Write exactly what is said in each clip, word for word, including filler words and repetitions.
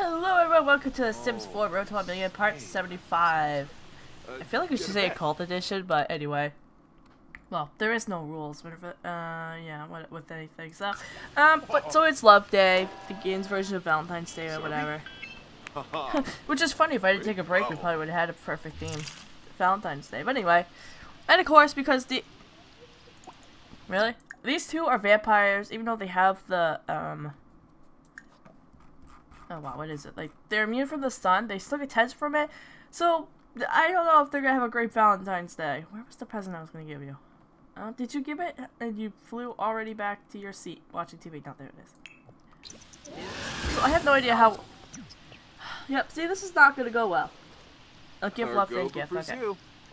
Hello everyone, welcome to The Sims four Road to one million part seventy-five. I feel like we should say Cult Edition, but anyway. Well, there is no rules, whatever, uh, yeah, what, with anything, so. Um, but so it's Love Day, the game's version of Valentine's Day or whatever. Which is funny, if I didn't take a break, we probably would have had a perfect theme. Valentine's Day, but anyway. And of course, because the... Really? These two are vampires, even though they have the, um... Oh wow, what is it? Like, they're immune from the sun, they still get tens from it, so... I don't know if they're gonna have a great Valentine's Day. Where was the present I was gonna give you? Uh, did you give it? And you flew already back to your seat watching T V. Now there it is. So I have no idea how... Yep, see, this is not gonna go well. A gift left a gift, okay.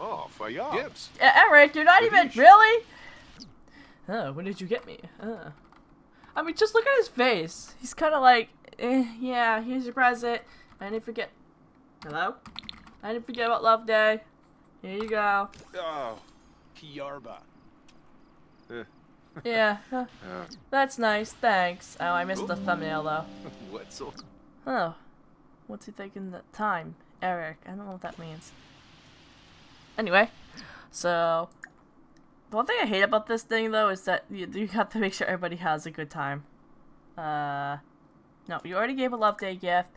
Oh, for y'all. Gibbs. Eric, you're not even... Really? Oh, when did you get me? Uh. I mean, just look at his face. He's kind of like, eh, yeah, here's your present. I didn't forget... Hello? I didn't forget about Love Day. Here you go. Oh, Kiarba. Yeah, uh, uh. That's nice, thanks. Oh, I missed the thumbnail, though. What's up? Oh, what's he thinking the time? Eric, I don't know what that means. Anyway, so... The one thing I hate about this thing, though, is that you, you have to make sure everybody has a good time. Uh, no, you already gave a Love Day gift.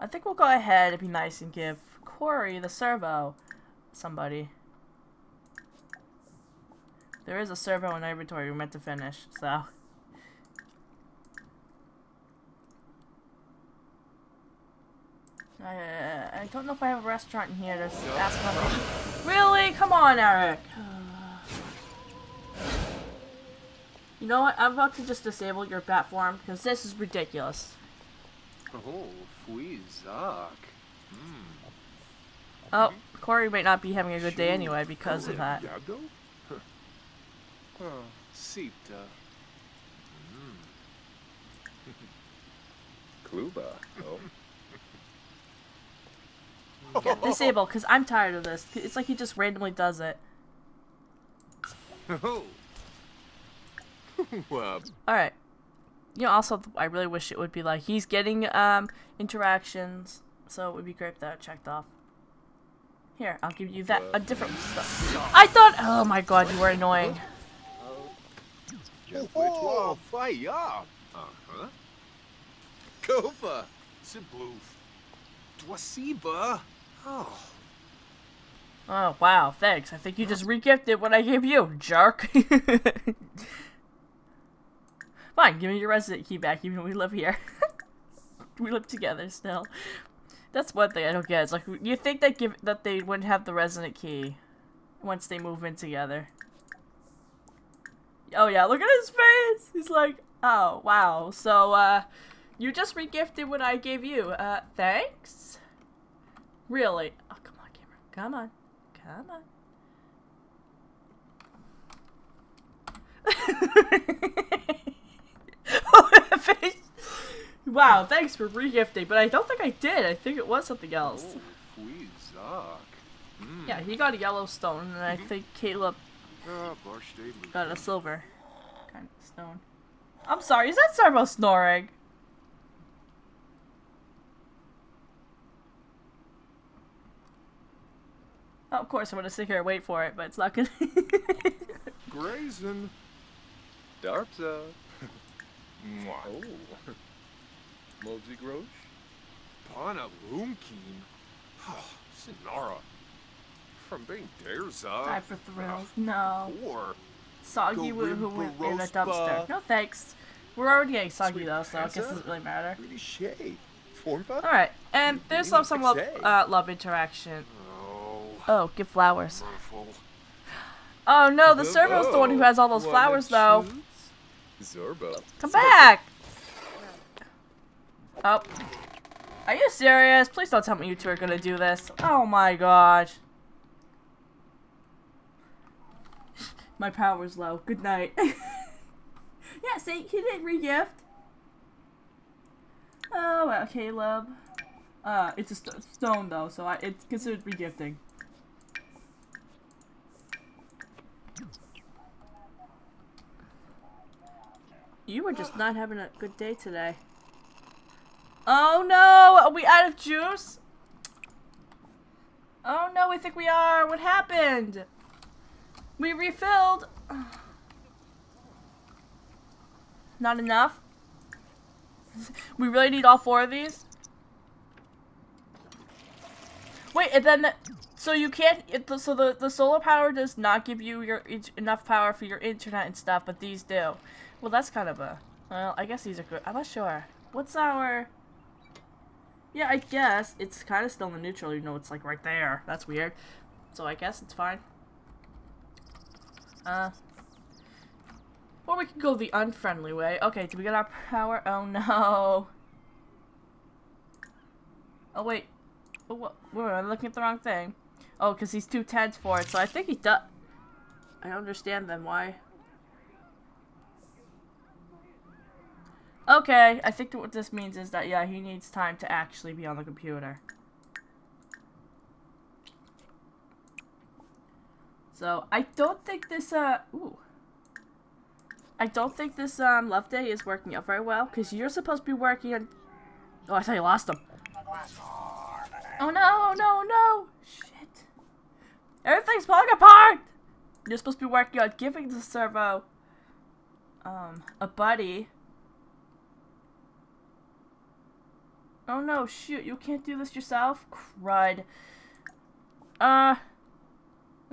I think we'll go ahead and be nice and give Corey the servo somebody. There is a servo in our inventory we meant to finish, so. I, uh, I don't know if I have a restaurant in here to ask them. Really? Come on, Eric. You know what? I'm about to just disable your platform because this is ridiculous. Oh, Fuizak. Mm. Oh, Corey might not be having a good day anyway because of that. Sita. Kluba. Oh. Yeah, disable, because I'm tired of this. It's like he just randomly does it. Alright. You know, also, I really wish it would be like, he's getting, um, interactions, so it would be great if that checked off. Here, I'll give you that, a different stuff. I thought, oh my god, you were annoying. Oh, fire! Uh-huh. Kofa! Sibloof. Dwasiba! Oh. Oh, wow, thanks. I think you just re-gifted what I gave you, jerk. Fine, give me your resident key back, even though we live here. We live together still. That's one thing I don't get. It's like, you think that give that they wouldn't have the resident key once they move in together. Oh yeah, look at his face! He's like, oh, wow. So, uh, you just re-gifted what I gave you. Uh, thanks? Really? Oh, come on, camera. Come on. Come on. Wow, thanks for regifting, but I don't think I did. I think it was something else. Oh, mm. Yeah, he got a yellow stone, and I think Caleb got a silver kind of stone. I'm sorry, is that servo snoring? Oh, of course, I'm gonna sit here and wait for it, but it's not gonna. Grayson. Darpza. Oh. Mobsy Grosh? Pana Boomkeen? Oh, Sinara. From being Derza. Time for thrills, no. Or Soggy who went in a dumpster. No thanks. We're already getting Soggy though, so I guess it doesn't really matter. Alright, and there's some, some love, uh, love interaction. Oh, give flowers. Oh no, the servo's the one who has all those flowers though. Zorba. Come back! Oh. Are you serious? Please don't tell me you two are gonna do this. Oh my gosh. My power's low. Good night. Yeah, see, he didn't re-gift. Oh, well, Caleb. Uh, it's a st stone though, so I, it's considered re-gifting. You were just not having a good day today. Oh no, are we out of juice? Oh no, I think we are. What happened? We refilled. Not enough. We really need all four of these? Wait, and then, the, so you can't, it, so the, the solar power does not give you your enough power for your internet and stuff, but these do. Well, that's kind of a, well, I guess these are good. I'm not sure. What's our, yeah, I guess it's kind of still in the neutral, you know, it's like right there. That's weird. So I guess it's fine. Uh, or we could go the unfriendly way. Okay, did we get our power? Oh no. Oh wait. Oh, what? Wait, I'm looking at the wrong thing. Oh, because he's two tens for it, so I think he does. I don't understand then why. Okay, I think that what this means is that, yeah, he needs time to actually be on the computer. So, I don't think this, uh, ooh. I don't think this, um, Love Day is working out very well, because you're supposed to be working on... Oh, I thought you lost him. Oh, no, no, no! Shit. Everything's falling apart! You're supposed to be working on giving the servo, um, a buddy. Oh, no, shoot, you can't do this yourself? Crud. Uh...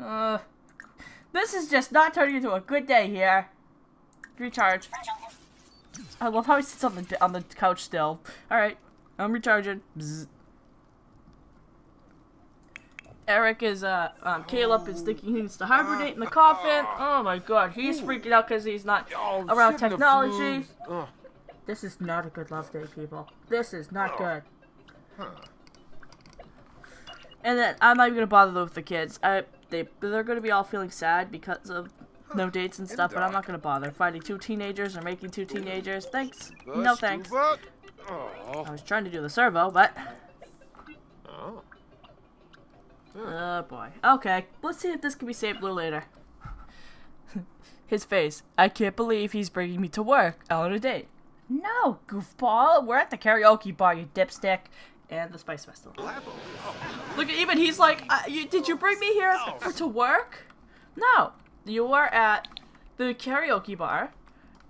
Uh... This is just not turning into a good day here. Recharge. I love how he sits on the on the couch still. All right, I'm recharging. Bzz. Eric is uh um, Caleb is thinking he needs to hibernate in the coffin. Oh my God, he's freaking out because he's not around technology. This is not a good Love Day, people. This is not good. And then I'm not even gonna bother with the kids. I they they're gonna be all feeling sad because of. No dates and stuff, but I'm not gonna bother. Finding two teenagers or making two teenagers. Thanks. No thanks. I was trying to do the servo, but... Oh boy. Okay, let's see if this can be saved a little later. His face. I can't believe he's bringing me to work on a date. No, goofball. We're at the karaoke bar, you dipstick. And the Spice Festival. Look, even he's like, uh, you, did you bring me here for to work? No. You are at the karaoke bar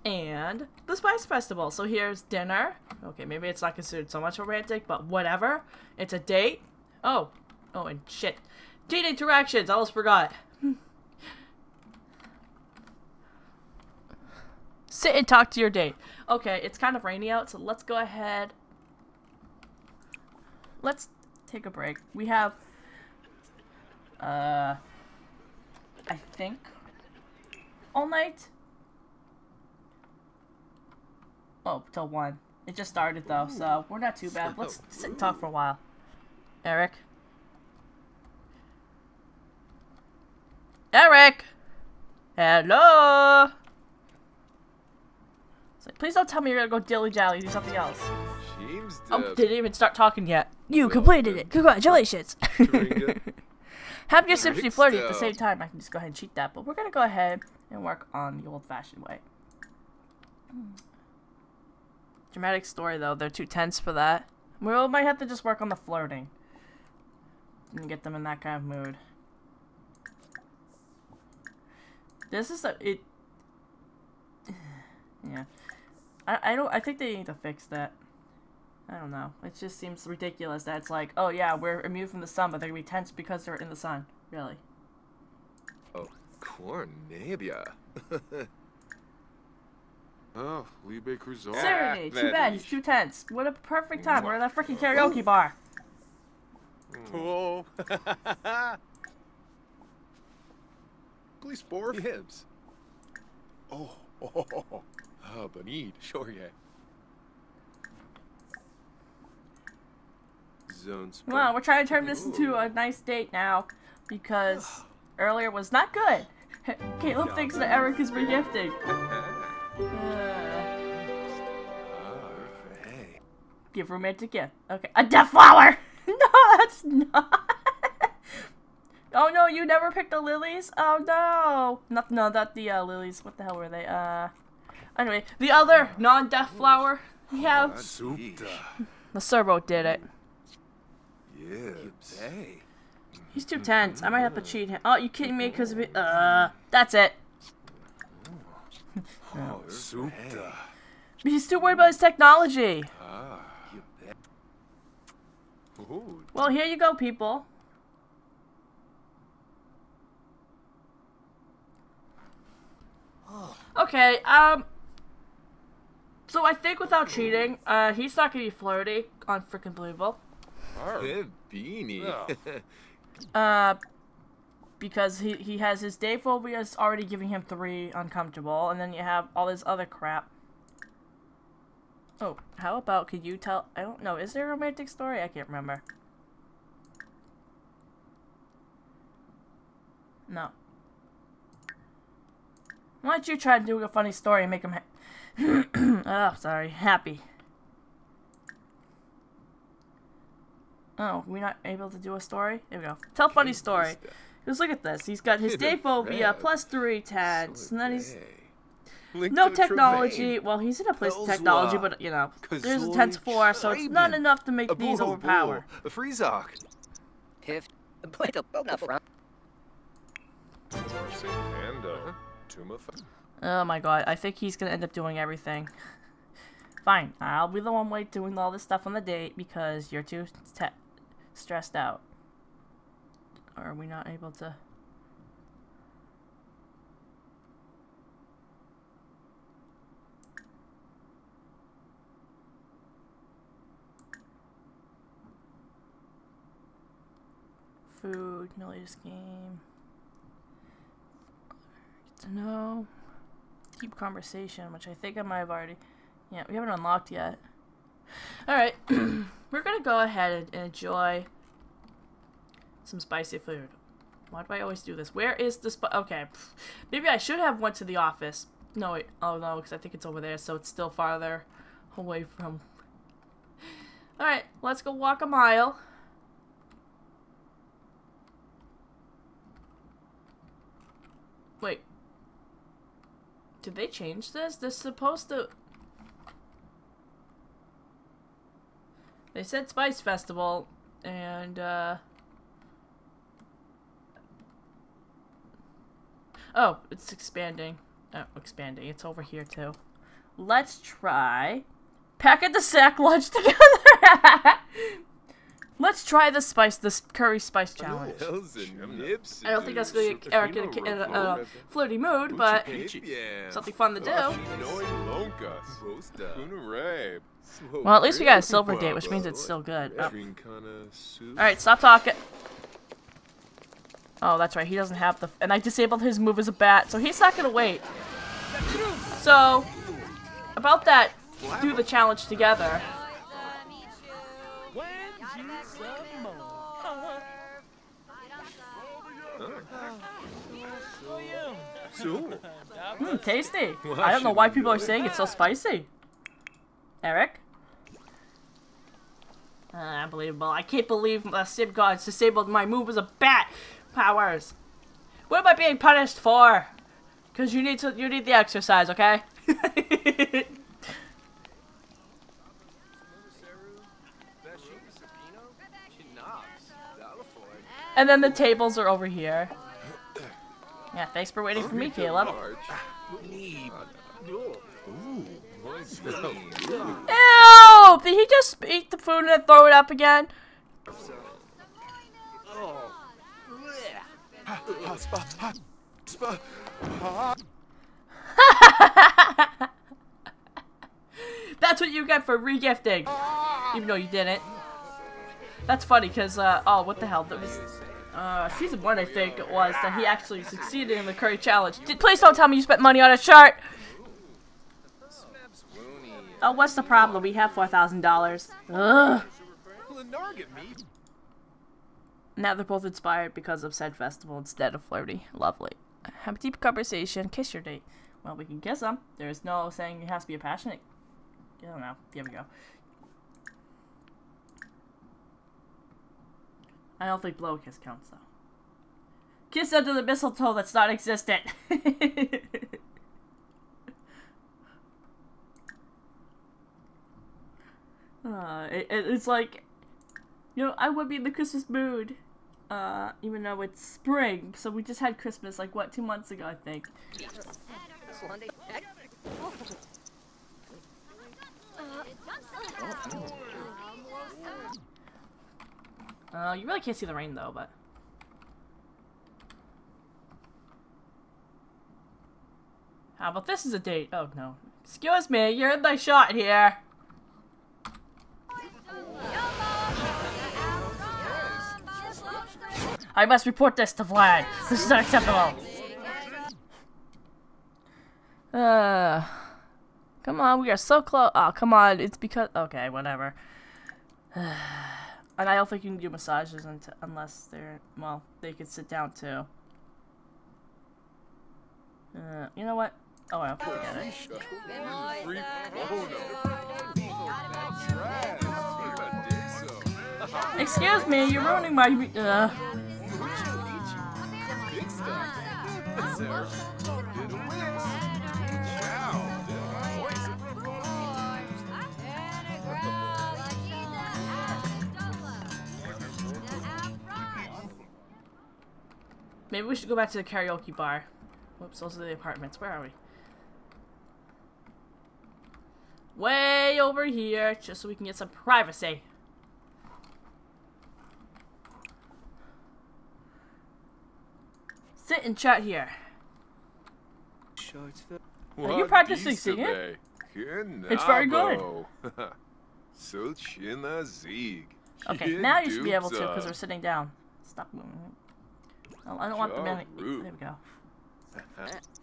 and the Spice Festival. So here's dinner. Okay, maybe it's not considered so much romantic, but whatever. It's a date. Oh. Oh, and shit. Date interactions. I almost forgot. Sit and talk to your date. Okay, it's kind of rainy out, so let's go ahead. Let's take a break. We have... Uh... I think... all night? Oh, till one. It just started though, so we're not too bad. Let's sit and talk for a while. Eric? Eric! Hello! It's like, please don't tell me you're gonna go dilly-dally do something else. Oh, didn't even start talking yet. You completed it! Congratulations! Have your Sims be flirty at the same time. I can just go ahead and cheat that, but we're gonna go ahead and work on the old-fashioned way. Mm. Dramatic story, though. They're too tense for that. We might have to just work on the flirting and get them in that kind of mood. This is a it. Yeah, I I don't. I think they need to fix that. I don't know. It just seems ridiculous that it's like, oh yeah, we're immune from the sun, but they're gonna be tense because they're in the sun. Really. Oh, Cornabia. Oh, Liebe Cruzal. Serenade. Too bad. He's too tense. What a perfect time. We're at that freaking karaoke bar. Whoa. Please, four ribs. Oh. Oh, oh, Benid. Sure, yeah. Well, we're trying to turn this into a nice date now, because earlier was not good. Caleb thinks that Eric is regifting. Uh, give romantic gift. Okay, a death flower. No, that's not. Oh no, you never picked the lilies. Oh no, not no, not the uh, lilies. What the hell were they? Uh, anyway, the other non-death flower we have. The servo did it. Yeah. He's too tense. I might have to cheat him. Oh, you kidding me? Because uh, that's it. Oh, but he's too worried about his technology. Well, here you go, people. Okay, um, so I think without cheating, uh, he's not gonna be flirty on freaking Blueville. Oh, beanie. uh, because he he has his day phobia is already giving him three uncomfortable, and then you have all this other crap. Oh, how about could you tell? I don't know. Is there a romantic story? I can't remember. No. Why don't you try doing a funny story and make him ha oh, sorry, happy. Oh, we're not able to do a story? There we go. Tell funny story. Just look at this. He's got his day phobia plus three tats. And then he's... No technology. Well, he's in a place of technology, but, you know, there's a tense four, so it's not enough to make these overpower. Oh my god, I think he's gonna end up doing everything. Fine, I'll be the one way doing all this stuff on the date because you're too te stressed out. Or are we not able to? Food, no latest game. No. Deep conversation, which I think I might have already... Yeah, we haven't unlocked yet. Alright. We're gonna go ahead and enjoy some spicy food. Why do I always do this? Where is the sp... Okay. Maybe I should have went to the office. No, wait. Oh, no, because I think it's over there, so it's still farther away from... Alright, let's go walk a mile. Wait. Did they change this? They're supposed to... They said Spice Festival, and, uh... Oh, it's expanding. Oh, expanding. It's over here, too. Let's try... Pack at the sack lunch together! Let's try the spice, this curry spice challenge. I don't think that's going to get Eric in a, in a, a flirty mood, but something fun to do. Well, at least we got a silver date, which means it's still good. Oh. Alright, stop talking. Oh, that's right, he doesn't have the... And I disabled his move as a bat, so he's not going to wait. So, about that, do the challenge together. Mmm, tasty. I don't know why people are saying it's so spicy. Eric? Uh, unbelievable. I can't believe the Sim Gods disabled my move as a bat powers. What am I being punished for? Because you need to, you need the exercise, okay? And then the tables are over here. Yeah, thanks for waiting for me, Caleb. Ew! Did he just eat the food and throw it up again? That's what you get for regifting, even though you didn't. That's funny, because, uh, oh, what the hell, that was, uh, season one, I think it was, that he actually succeeded in the curry challenge. Did, please don't tell me you spent money on a shirt! Oh, what's the problem? We have four thousand dollars. Ugh! Now they're both inspired because of said festival instead of flirty. Lovely. Have a deep conversation, kiss your date. Well, we can kiss them. There's no saying it has to be a passionate. I don't know. Here we go. I don't think blow kiss counts though. Kiss under the mistletoe that's not existent. Uh, it, it's like, you know, I would be in the Christmas mood, uh, even though it's spring. So we just had Christmas, like, what, two months ago, I think. Uh, you really can't see the rain, though, but... How about this is a date? Oh, no. Excuse me, you're in my shot here. I must report this to Vlad. This is unacceptable. Uh, come on, we are so close. Oh, come on, it's because... Okay, whatever. And I don't think you can do massages unless they're... Well, they could sit down, too. Uh, you know what? Oh, I'll put it. Excuse me, you're ruining my. Uh. Maybe we should go back to the karaoke bar. Whoops, those are the apartments. Where are we? Way over here, just so we can get some privacy. Sit and chat here. What are you practicing singing? It? It's very good. Okay, now you should be able to because we're sitting down. Stop moving. Oh, I don't want the man. There we go.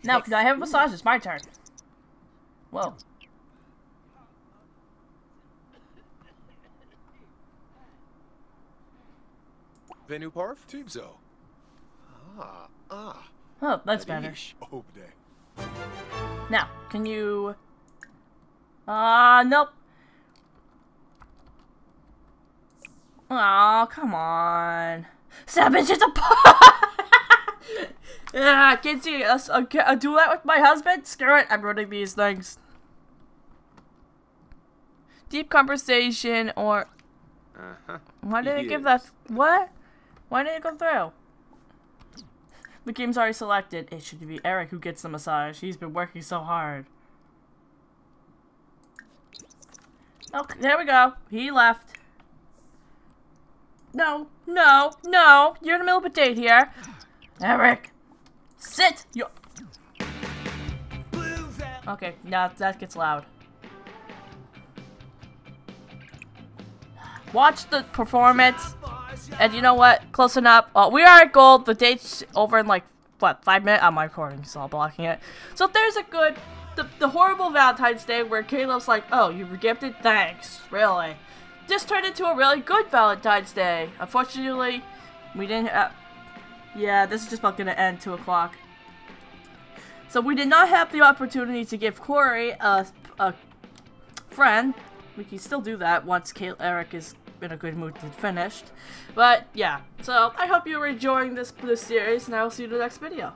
Now, can I have a massage? It's my turn. Whoa. Venu Parf? Tibzo. Ah, ah. Oh, that's better. Now, can you... Ah, uh, nope. Aw, oh, come on. Savage is a pot! Yeah, I can't see a, a, a duet with my husband. Screw it, I'm running these things. Deep conversation or uh-huh. Why did it give that? What? Why did it go through? The game's already selected. It should be Eric who gets the massage. He's been working so hard. Oh, there we go. He left. No, no, no! You're in the middle of a date here, Eric. Sit! Yo okay, now that gets loud. Watch the performance. And you know what? Close enough. Oh, we are at gold. The date's over in like, what, five minutes? I'm recording, so I'm blocking it. So there's a good... The, the horrible Valentine's Day where Caleb's like, oh, you were gifted? Thanks. Really. This turned into a really good Valentine's Day. Unfortunately, we didn't... Uh, Yeah, this is just about gonna end two o'clock. So we did not have the opportunity to give Corey a, a friend. We can still do that once Kate Eric is in a good mood and finished. But yeah, so I hope you were enjoying this, this series, and I will see you in the next video.